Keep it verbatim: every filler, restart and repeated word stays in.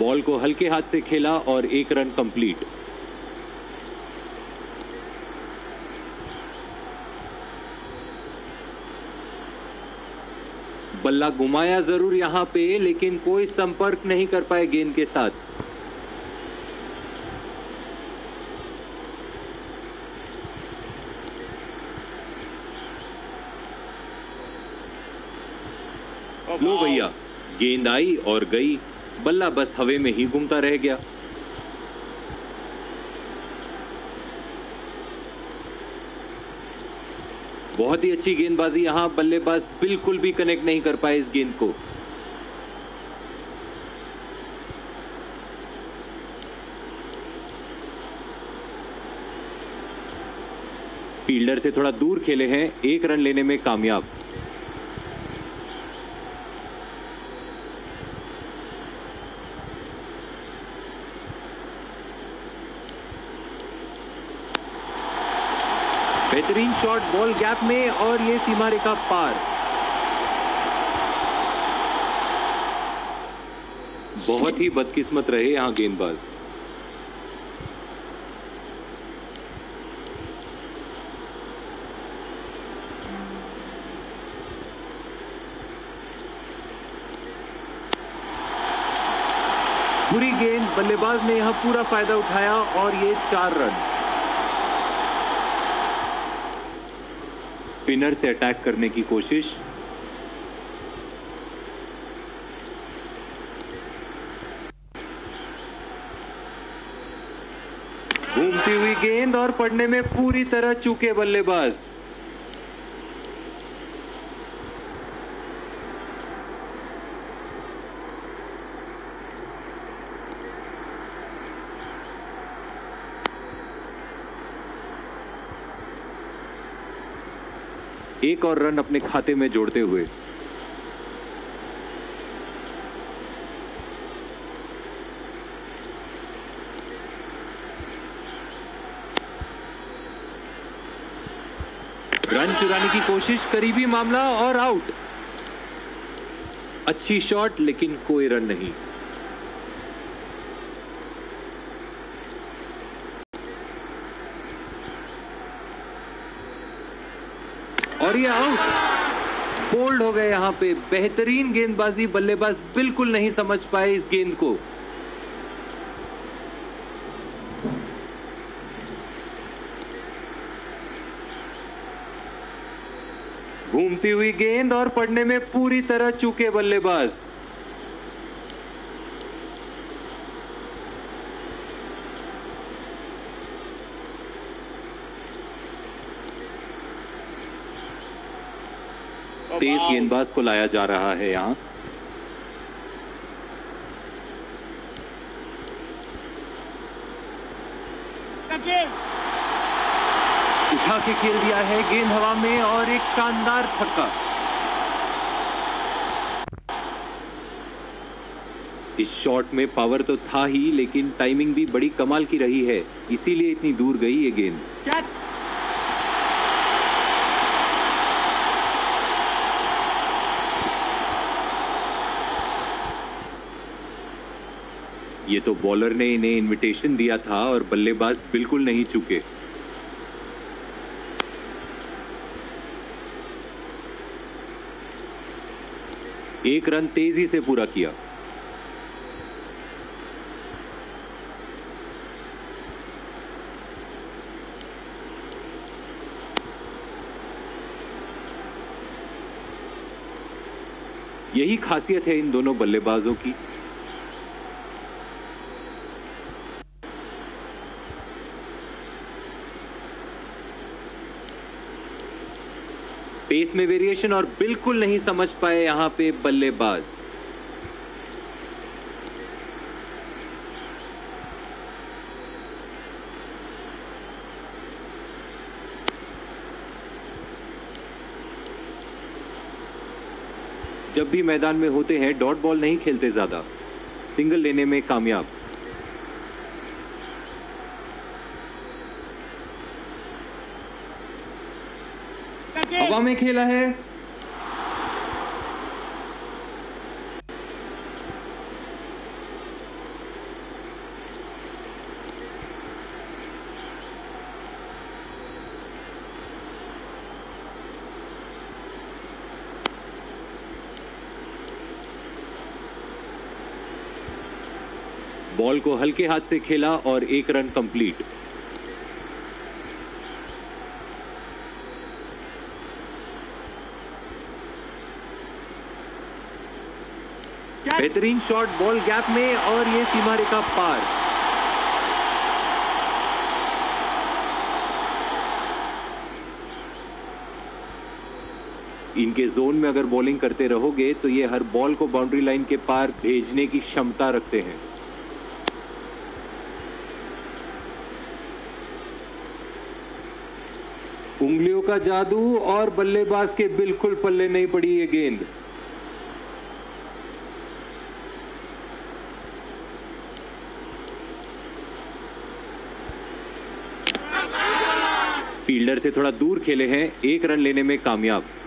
Ball को हल्के हाथ से खेला और एक रन कंप्लीट। बल्ला घुमाया जरूर यहां पे, लेकिन कोई संपर्क नहीं कर पाए गेंद के साथ। लो भैया, गेंद आई और गई, बल्ला बस हवे में ही घूमता रह गया। बहुत ही अच्छी गेंदबाजी, यहां बल्लेबाज बिल्कुल भी कनेक्ट नहीं कर पाए इस गेंद को। फील्डर से थोड़ा दूर खेले हैं, एक रन लेने में कामयाब। बेहतरीन शॉट, बॉल गैप में और ये सीमा रेखा पार। बहुत ही बदकिस्मत रहे यहां गेंदबाज। बुरी गेंद, बल्लेबाज ने यहां पूरा फायदा उठाया और ये चार रन। स्पिनर से अटैक करने की कोशिश, घूमती हुई गेंद और पड़ने में पूरी तरह चूके बल्लेबाज। एक और रन अपने खाते में जोड़ते हुए रन चुराने की कोशिश, करीबी मामला और आउट। अच्छी शॉट लेकिन कोई रन नहीं। और ये आउट, बोल्ड हो गए यहां पे। बेहतरीन गेंदबाजी, बल्लेबाज बिल्कुल नहीं समझ पाए इस गेंद को। घूमती हुई गेंद और पड़ने में पूरी तरह चूके बल्लेबाज। तेज गेंदबाज को लाया जा रहा है यहां। उठा के खेल दिया है, गेंद हवा में और एक शानदार छक्का। इस शॉट में पावर तो था ही, लेकिन टाइमिंग भी बड़ी कमाल की रही है, इसीलिए इतनी दूर गई ये गेंद। ये तो बॉलर ने इन्हें इनविटेशन दिया था और बल्लेबाज बिल्कुल नहीं चूके। एक रन तेजी से पूरा किया। यही खासियत है इन दोनों बल्लेबाजों की। पेस में वेरिएशन और बिल्कुल नहीं समझ पाए यहां पे बल्लेबाज। जब भी मैदान में होते हैं डॉट बॉल नहीं खेलते ज्यादा, सिंगल लेने में कामयाब। हवा में खेला है, बॉल को हल्के हाथ से खेला और एक रन कंप्लीट। बेहतरीन शॉट बॉल गैप में और ये सीमा रेखा पार। इनके जोन में अगर बॉलिंग करते रहोगे तो ये हर बॉल को बाउंड्री लाइन के पार भेजने की क्षमता रखते हैं। उंगलियों का जादू और बल्लेबाज के बिल्कुल पल्ले नहीं पड़ी ये गेंद। फील्डर से थोड़ा दूर खेले हैं, एक रन लेने में कामयाब।